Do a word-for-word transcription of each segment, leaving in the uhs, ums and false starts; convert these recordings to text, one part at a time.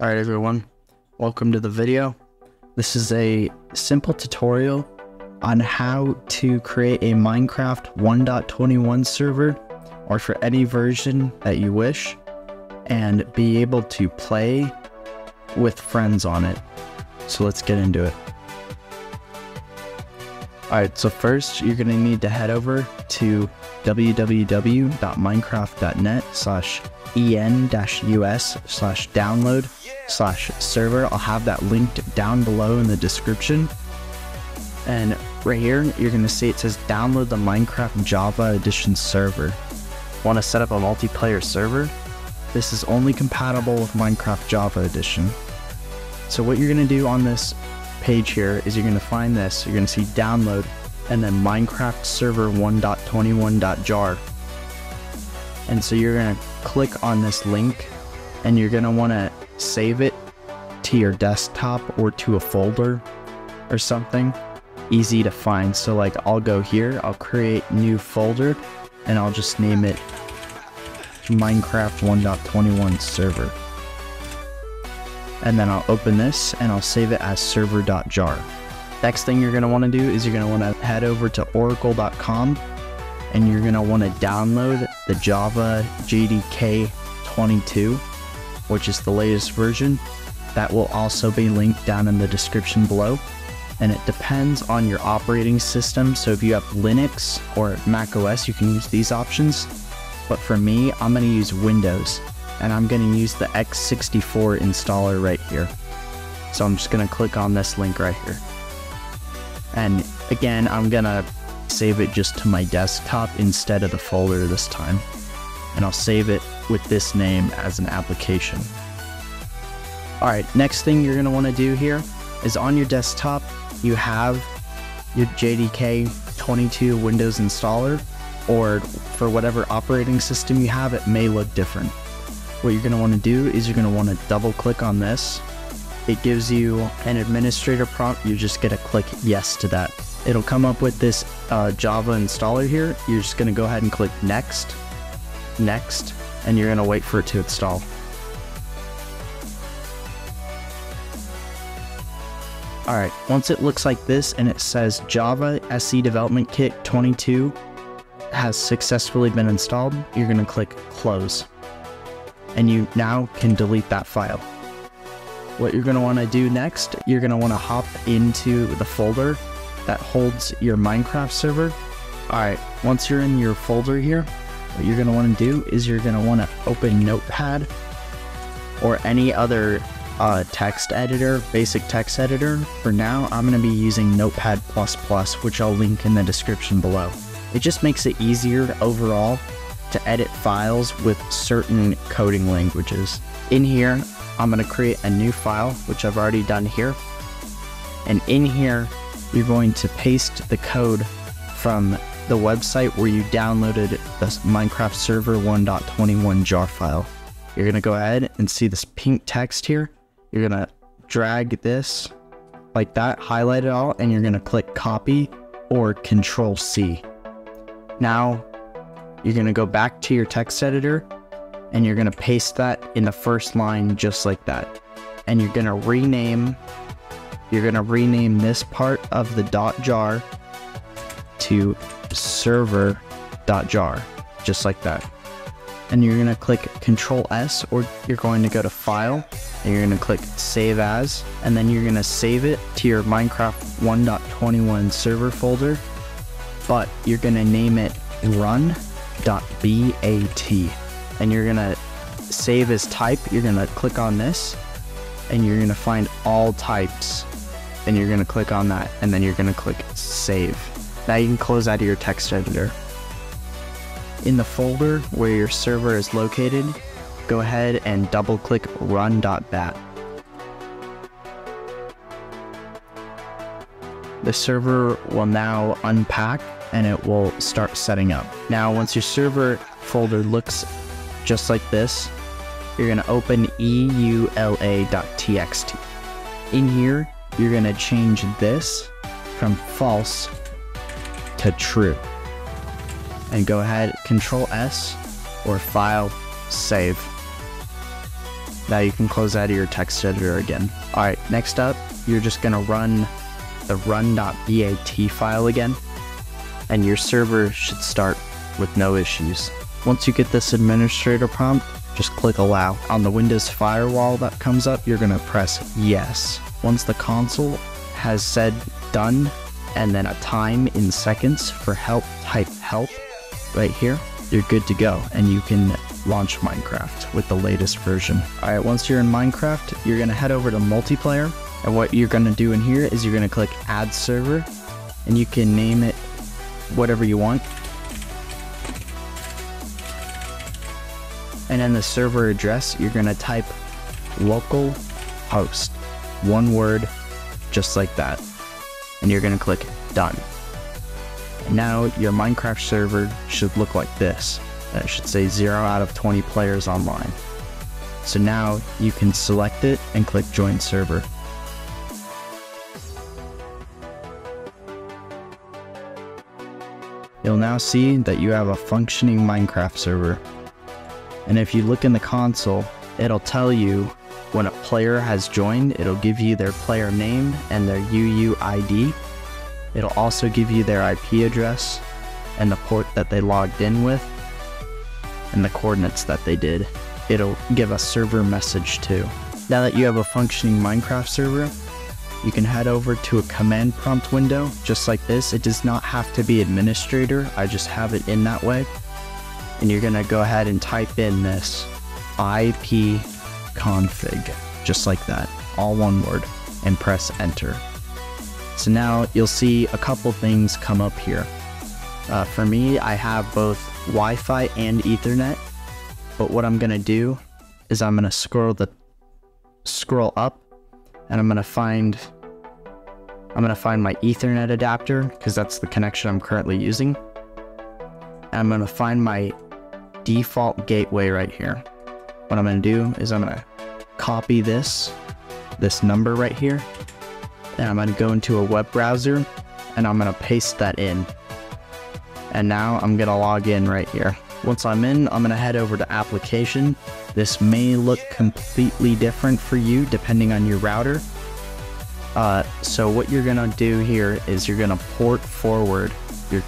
All right, everyone, welcome to the video. This is a simple tutorial on how to create a Minecraft one point twenty-one server, or for any version that you wish, and be able to play with friends on it. So let's get into it. All right, so first you're gonna need to head over to www dot minecraft dot net slash en dash us slash download slash server. I'll have that linked down below in the description. And right here, you're going to see it says download the Minecraft Java Edition server. Want to set up a multiplayer server? This is only compatible with Minecraft Java Edition. So what you're going to do on this page here is you're going to find this. You're going to see download and then Minecraft server one point twenty-one dot jar. And so you're going to click on this link and you're going to want to save it to your desktop or to a folder or something easy to find. So like I'll go here, I'll create new folder and I'll just name it Minecraft one point twenty-one server. And then I'll open this and I'll save it as server dot jar. Next thing you're going to want to do is you're going to want to head over to oracle dot com and you're going to want to download the Java J D K twenty-two, which is the latest version. That will also be linked down in the description below. And it depends on your operating system. So if you have Linux or Mac O S, you can use these options. But for me, I'm going to use Windows and I'm going to use the x sixty-four installer right here. So I'm just going to click on this link right here. And again, I'm going to save it just to my desktop instead of the folder this time. And I'll save it with this name as an application. All right, next thing you're going to want to do here is on your desktop, you have your J D K twenty-two Windows installer, or for whatever operating system you have, it may look different. What you're going to want to do is you're going to want to double click on this. It gives you an administrator prompt. You just get a click yes to that. It'll come up with this uh, Java installer here. You're just going to go ahead and click next, next, and you're going to wait for it to install. All right, once it looks like this and it says Java S E Development Kit twenty-two has successfully been installed, you're going to click close. And you now can delete that file. What you're going to want to do next, you're going to want to hop into the folder that holds your Minecraft server. All right, once you're in your folder here, what you're going to want to do is you're going to want to open Notepad or any other uh, text editor, basic text editor. For now, I'm going to be using Notepad plus plus, which I'll link in the description below. It just makes it easier overall to edit files with certain coding languages. In here, I'm going to create a new file, which I've already done here. And in here, we're going to paste the code from the website where you downloaded the Minecraft server one point twenty-one jar file. You're going to go ahead and see this pink text here. You're going to drag this like that, highlight it all, and you're going to click copy or control C. Now, you're going to go back to your text editor and you're going to paste that in the first line just like that. And you're going to rename, you're going to rename this part of the .jar to server dot jar, just like that. And you're going to click Control S, or you're going to go to File, and you're going to click Save As, and then you're going to save it to your Minecraft one point twenty-one server folder, but you're going to name it run dot bat. And you're gonna save as type. You're gonna click on this and you're gonna find all types and you're gonna click on that and then you're gonna click save. Now you can close out of your text editor. In the folder where your server is located, go ahead and double click run dot bat. The server will now unpack and it will start setting up. Now once your server folder looks just like this, you're going to open eula.txt. In here, you're going to change this from false to true. And go ahead, Control S or File, Save. Now you can close out of your text editor again. All right, next up, you're just gonna run the run.bat file again, and your server should start with no issues. Once you get this administrator prompt, just click allow. On the Windows firewall that comes up, you're gonna press yes. Once the console has said done, and then a time in seconds for help, type help right here, you're good to go, and you can launch Minecraft with the latest version. All right, once you're in Minecraft, you're gonna head over to multiplayer, and what you're gonna do in here is you're gonna click add server, and you can name it whatever you want. And then the server address, you're gonna type localhost, one word, just like that. And you're gonna click done. And now your Minecraft server should look like this. That should say zero out of twenty players online. So now you can select it and click join server. You'll now see that you have a functioning Minecraft server. And if you look in the console, it'll tell you when a player has joined. It'll give you their player name and their U U I D. It'll also give you their I P address and the port that they logged in with and the coordinates that they did. It'll give a server message too. Now that you have a functioning Minecraft server, you can head over to a command prompt window just like this. It does not have to be administrator. I just have it in that way. And you're gonna go ahead and type in this I P config, just like that, all one word, and press enter. So now you'll see a couple things come up here. Uh, for me, I have both Wi-Fi and Ethernet, but what I'm gonna do is I'm gonna scroll the scroll up, and I'm gonna find I'm gonna find my Ethernet adapter, because that's the connection I'm currently using. And I'm gonna find my default gateway right here. What I'm gonna do is I'm gonna copy this, this number right here, and I'm gonna go into a web browser and I'm gonna paste that in. And now I'm gonna log in right here. Once I'm in, I'm gonna head over to application. This may look completely different for you depending on your router. Uh, so what you're gonna do here is you're gonna port forward your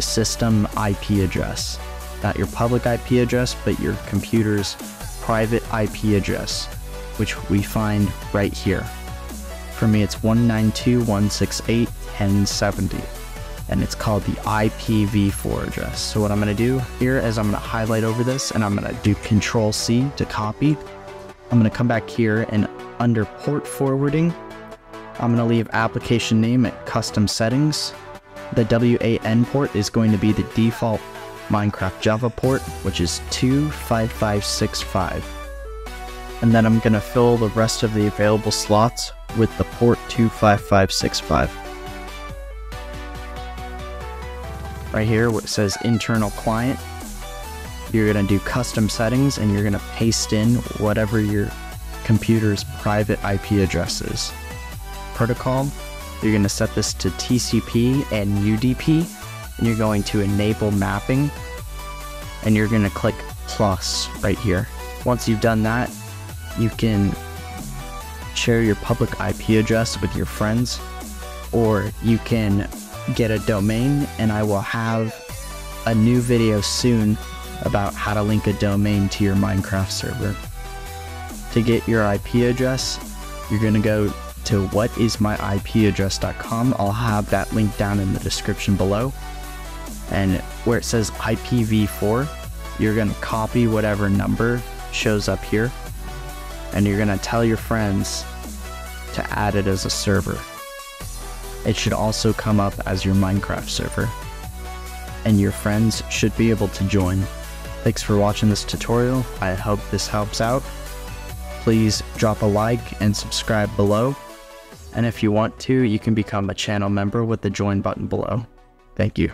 system I P address, not your public I P address, but your computer's private I P address, which we find right here. For me, it's one ninety-two dot one sixty-eight dot ten seventy, and it's called the I P v four address. So what I'm gonna do here is I'm gonna highlight over this, and I'm gonna do Control C to copy. I'm gonna come back here, and under port forwarding, I'm gonna leave application name at custom settings. The W A N port is going to be the default Minecraft Java port, which is two five five six five. And then I'm going to fill the rest of the available slots with the port two five five six five. Right here, where it says internal client, you're going to do custom settings, and you're going to paste in whatever your computer's private I P address is. Protocol, you're going to set this to T C P and U D P, and you're going to enable mapping, and you're going to click plus right here. Once you've done that, you can share your public I P address with your friends, or you can get a domain, and I will have a new video soon about how to link a domain to your Minecraft server. To get your I P address, you're going to go to what is my I P address dot com. I'll have that link down in the description below. And where it says I P v four, you're going to copy whatever number shows up here, and you're going to tell your friends to add it as a server. It should also come up as your Minecraft server, and your friends should be able to join. Thanks for watching this tutorial. I hope this helps out. Please drop a like and subscribe below. And if you want to, you can become a channel member with the join button below. Thank you.